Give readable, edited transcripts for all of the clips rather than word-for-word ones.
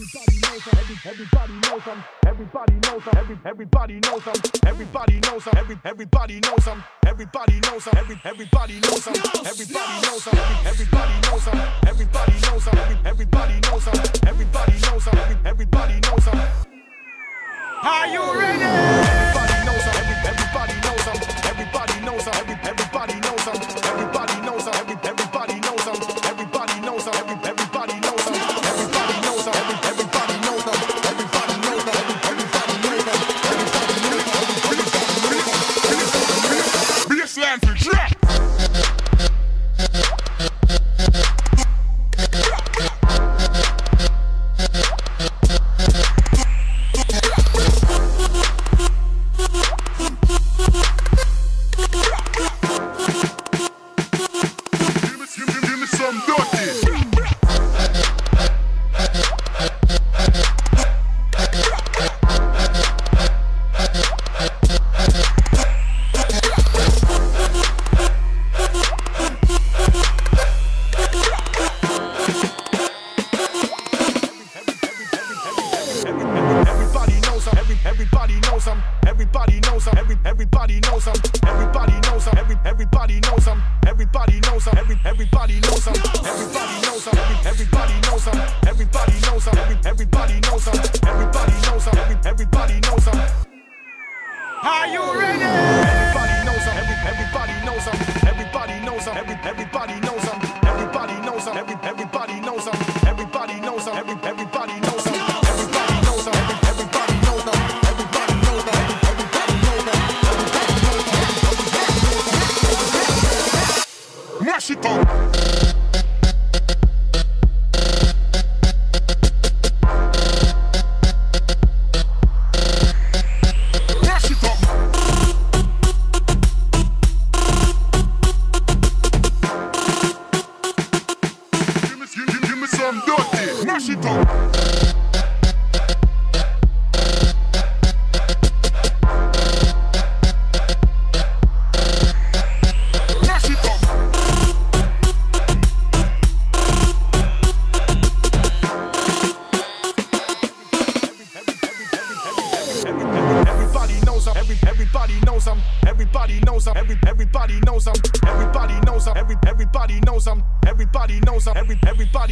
Are you ready? Everybody knows them. Everybody knows them. Everybody knows them. Everybody knows them. Everybody knows them. Everybody knows them. Everybody knows them. Everybody knows them. Everybody knows them. Everybody knows them. Everybody knows them. Everybody knows them. Everybody knows them. Everybody knows them. Everybody knows them. Everybody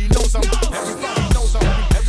knows them. Everybody knows them.